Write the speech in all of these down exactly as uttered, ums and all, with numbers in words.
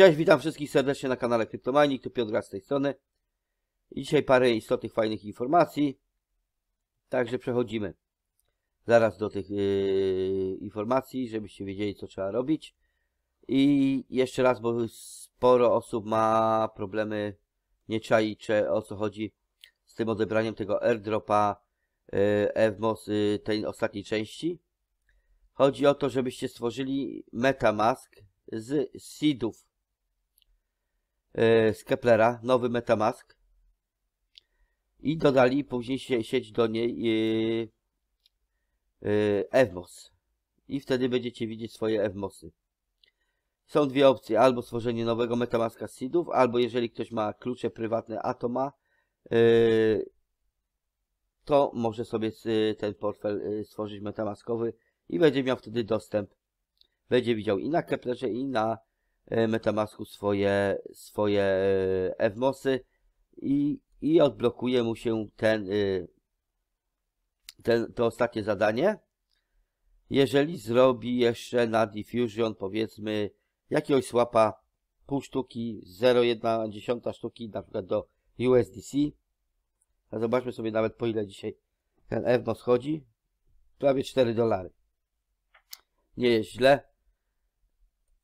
Cześć, witam wszystkich serdecznie na kanale Kryptomining, tu Piotr z tej strony. I dzisiaj parę istotnych, fajnych informacji. Także przechodzimy zaraz do tych yy, informacji, żebyście wiedzieli, co trzeba robić. I jeszcze raz, bo sporo osób ma problemy, nie czai, czy o co chodzi z tym odebraniem tego airdropa yy, Evmos yy, tej ostatniej części. Chodzi o to, żebyście stworzyli Metamask z seedów yy, z Keplera, nowy Metamask, i dodali później się, sieć do niej yy, yy, Evmos, i wtedy będziecie widzieć swoje Evmosy. Są dwie opcje: albo stworzenie nowego Metamaska z seedów, albo jeżeli ktoś ma klucze prywatne ATOMa, yy, to może sobie ten portfel stworzyć metamaskowy i będzie miał wtedy dostęp. Będzie widział i na Keplerze, i na Metamasku swoje, swoje Evmosy i, i odblokuje mu się ten, ten, to ostatnie zadanie. Jeżeli zrobi jeszcze na Diffusion, powiedzmy, jakiegoś swapa pół sztuki, zero przecinek jeden sztuki, na przykład do U S D C. A zobaczmy sobie nawet, po ile dzisiaj ten Evmos chodzi. Prawie cztery dolary. Nie jest źle.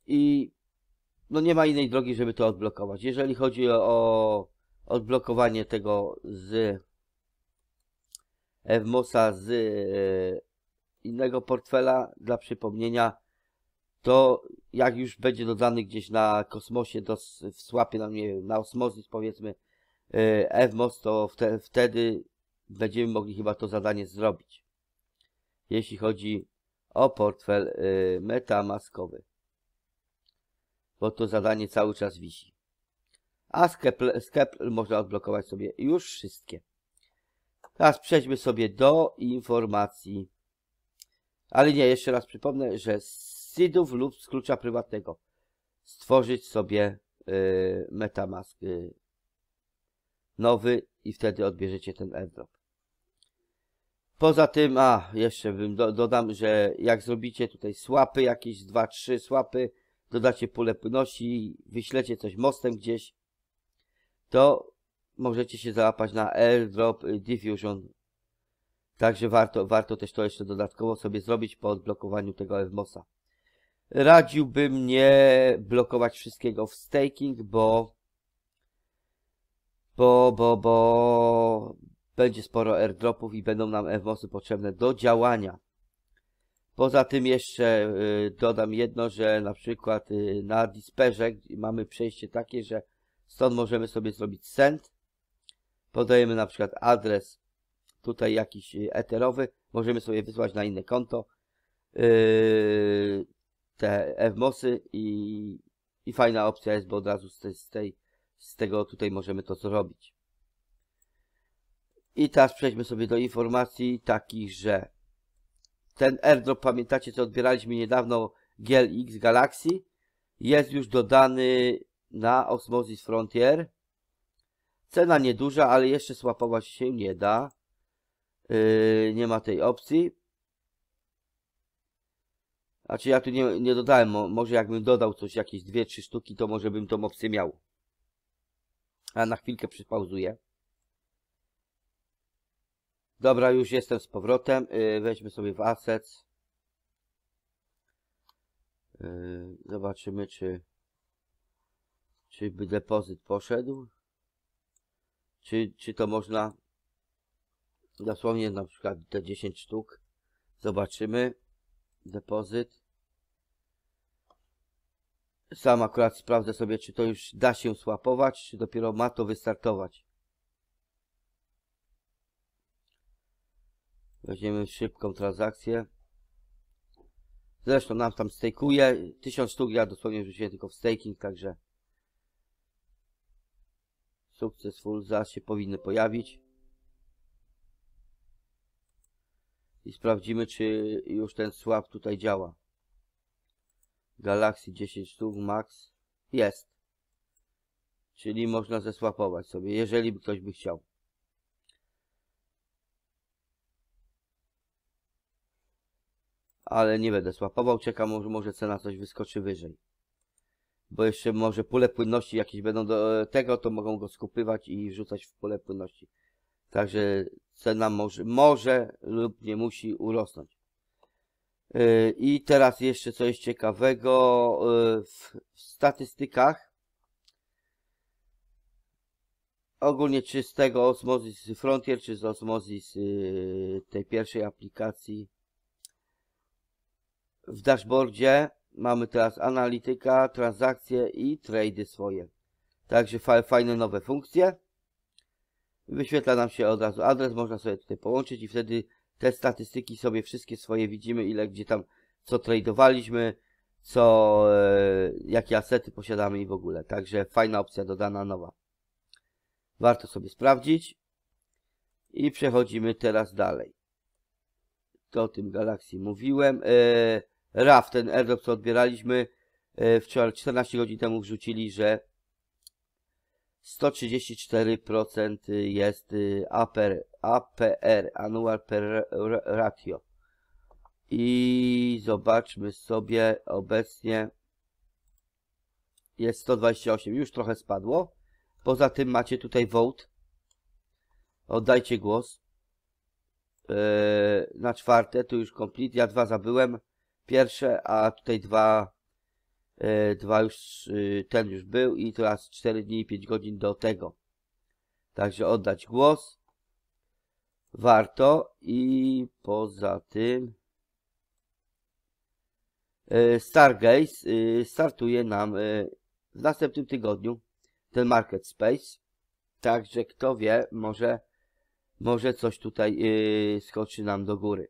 I no nie ma innej drogi, żeby to odblokować. Jeżeli chodzi o odblokowanie tego z Evmosa z innego portfela, dla przypomnienia, to jak już będzie dodany gdzieś na Kosmosie, do, w swapie, na, nie wiem, na Osmosis, powiedzmy, Evmos, to wte, wtedy będziemy mogli chyba to zadanie zrobić, jeśli chodzi o portfel metamaskowy, bo to zadanie cały czas wisi. A z Kepler, z Kepler można odblokować sobie już wszystkie. Teraz przejdźmy sobie do informacji. Ale nie, jeszcze raz przypomnę, że z seedów lub z klucza prywatnego stworzyć sobie y, Metamask y, nowy i wtedy odbierzecie ten airdrop. Poza tym, a jeszcze bym do, dodam, że jak zrobicie tutaj swapy, jakieś dwa trzy swapy, dodacie pulę płynności, wyślecie coś mostem gdzieś, to możecie się załapać na airdrop Diffusion. Także warto, warto też to jeszcze dodatkowo sobie zrobić po odblokowaniu tego Evmosa. Radziłbym nie blokować wszystkiego w staking, bo bo, bo, bo będzie sporo airdropów i będą nam Evmosy potrzebne do działania. Poza tym jeszcze y, dodam jedno, że na przykład y, na Disperze mamy przejście takie, że stąd możemy sobie zrobić send. Podajemy na przykład adres tutaj jakiś eterowy. Możemy sobie wysłać na inne konto y, te Evmosy i, i fajna opcja jest, bo od razu z, tej, z, tej, z tego tutaj możemy to zrobić. I teraz przejdźmy sobie do informacji takich, że ten airdrop, pamiętacie, co odbieraliśmy niedawno, G L X Galaxy, jest już dodany na Osmosis Frontier. Cena nieduża, ale jeszcze swapować się nie da. Yy, nie ma tej opcji. Znaczy ja tu nie, nie dodałem, może jakbym dodał coś, jakieś dwie trzy sztuki, to może bym tą opcję miał. A na chwilkę przypauzuję. Dobra, już jestem z powrotem. Yy, weźmy sobie w assets. Yy, zobaczymy, czy, czy by depozyt poszedł. Czy, czy to można dosłownie na przykład te dziesięć sztuk. Zobaczymy. Depozyt. Sam akurat sprawdzę sobie, czy to już da się swapować, czy dopiero ma to wystartować. Weźmiemy szybką transakcję. Zresztą nam tam stake'uje. tysiąc sztuk ja dosłownie wrzuciłem tylko w staking, także successful zaraz się powinny pojawić. I sprawdzimy, czy już ten swap tutaj działa. Galaxy dziesięć sztuk max. Jest. Czyli można zeswapować sobie, jeżeli ktoś by chciał. Ale nie będę swapował, czekam, może, może cena coś wyskoczy wyżej. bo jeszcze może pole płynności jakieś będą do tego, to mogą go skupywać i wrzucać w pole płynności. Także cena może, może lub nie musi urosnąć. Yy, I teraz jeszcze coś ciekawego yy, w, w statystykach. Ogólnie czy z tego Osmosis Frontier, czy z Osmosis yy, tej pierwszej aplikacji w dashboardzie mamy teraz analityka, transakcje i trady swoje. Także fa fajne nowe funkcje. Wyświetla nam się od razu adres, można sobie tutaj połączyć i wtedy te statystyki sobie wszystkie swoje widzimy, ile gdzie tam co tradowaliśmy, co, e, jakie asety posiadamy i w ogóle. Także fajna opcja dodana, nowa. Warto sobie sprawdzić. I przechodzimy teraz dalej. To o tym Galaxy mówiłem. E, R A F, ten airdrop co odbieraliśmy, e, wczoraj czternaście godzin temu wrzucili, że sto trzydzieści cztery procent jest A P R, A P R, Annual Per Ratio. I zobaczmy sobie, obecnie jest sto dwadzieścia osiem, już trochę spadło. Poza tym macie tutaj vote, oddajcie głos. Yy, na czwarte, tu już complete, ja dwa zabyłem, pierwsze, a tutaj dwa... Dwa już, ten już był i teraz cztery dni i pięć godzin do tego. Także oddać głos. Warto i poza tym Stargaze startuje nam w następnym tygodniu ten Market Space. Także kto wie, może, może coś tutaj skoczy nam do góry.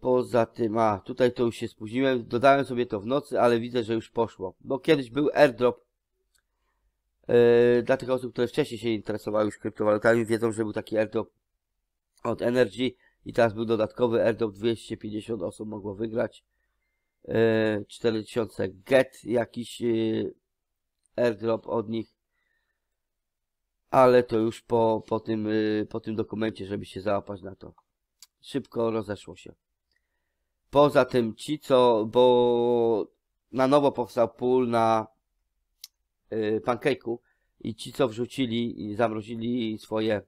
Poza tym, a tutaj to już się spóźniłem, dodałem sobie to w nocy, ale widzę, że już poszło, bo kiedyś był airdrop yy, dla tych osób, które wcześniej się interesowały już kryptowalutami, wiedzą, że był taki airdrop od N R G i teraz był dodatkowy airdrop, dwieście pięćdziesiąt osób mogło wygrać, yy, cztery tysiące get jakiś yy, airdrop od nich, ale to już po, po, tym, yy, po tym dokumencie, żeby się załapać na to. Szybko rozeszło się. Poza tym ci, co, bo na nowo powstał pool na yy, pancake'u i ci, co wrzucili i zamrozili swoje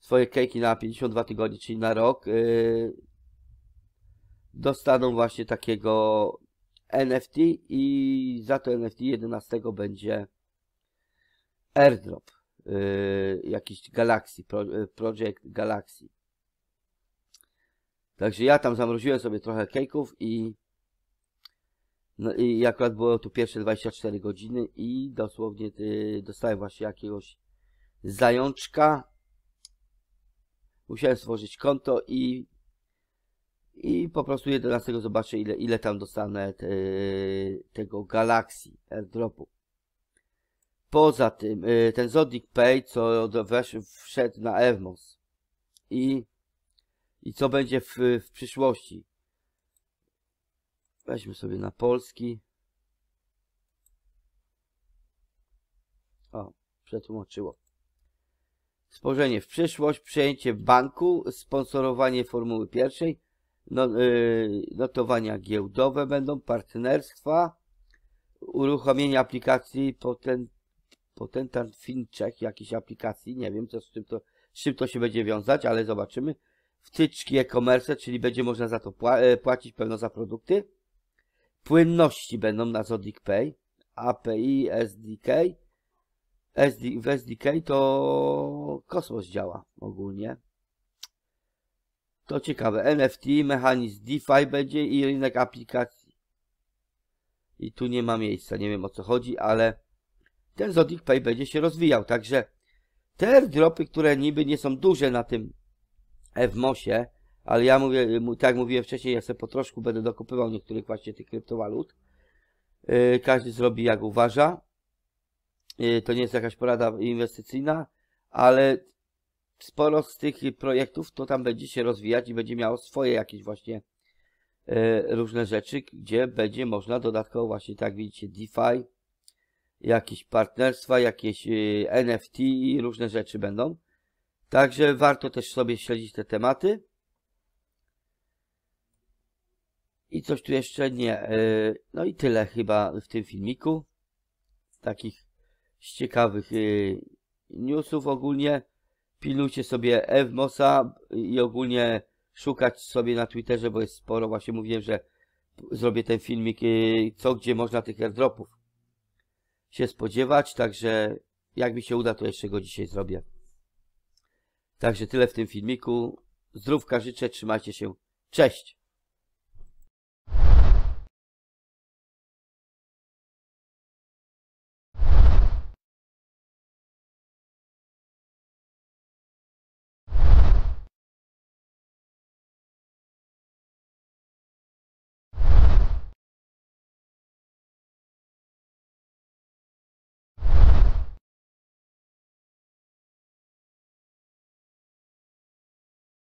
swoje cake'i na pięćdziesiąt dwa tygodnie, czyli na rok, yy, dostaną właśnie takiego N F T i za to N F T jedenastego będzie airdrop yy, jakiś Galaxy, pro, yy, Project Galaxy. Także ja tam zamroziłem sobie trochę cake'ów i, no i akurat było tu pierwsze dwadzieścia cztery godziny i dosłownie y, dostałem właśnie jakiegoś zajączka. Musiałem stworzyć konto i, i po prostu jedenastego zobaczę ile, ile tam dostanę te, tego Galaxy airdropu. Poza tym y, ten Zodiac Pay, co wesz, wszedł na Evmos i I co będzie w, w przyszłości? Weźmy sobie na polski. O, przetłumaczyło. Spojrzenie w przyszłość, przejęcie banku, sponsorowanie formuły pierwszej, no, yy, notowania giełdowe będą, partnerstwa, uruchomienie aplikacji, poten, potentant FinCheck, jakiejś aplikacji, nie wiem co, z, czym to, z czym to się będzie wiązać, ale zobaczymy. Wtyczki e-commerce, czyli będzie można za to płacić pełno za produkty. Płynności będą na Zodiac Pay, A P I, S D K. S D, w S D K to Cosmos działa ogólnie. To ciekawe. N F T, mechanizm DeFi będzie i rynek aplikacji. I tu nie ma miejsca, nie wiem o co chodzi, ale ten Zodiac Pay będzie się rozwijał. Także te airdropy, które niby nie są duże na tym Evmosie, ale ja mówię, tak jak mówiłem wcześniej, ja sobie po troszku będę dokupywał niektórych właśnie tych kryptowalut. Yy, każdy zrobi jak uważa. Yy, to nie jest jakaś porada inwestycyjna, ale sporo z tych projektów to tam będzie się rozwijać i będzie miało swoje jakieś właśnie yy, różne rzeczy, gdzie będzie można dodatkowo właśnie, tak widzicie, DeFi, jakieś partnerstwa, jakieś yy, N F T i różne rzeczy będą. Także warto też sobie śledzić te tematy. I coś tu jeszcze nie. No i tyle chyba w tym filmiku. Z takich ciekawych newsów ogólnie. Pilnujcie sobie Evmosa i ogólnie szukać sobie na Twitterze, bo jest sporo. Właśnie mówiłem, że zrobię ten filmik, co gdzie można tych airdropów się spodziewać. Także jak mi się uda, to jeszcze go dzisiaj zrobię. Także tyle w tym filmiku. Zdrówka życzę, trzymajcie się. Cześć!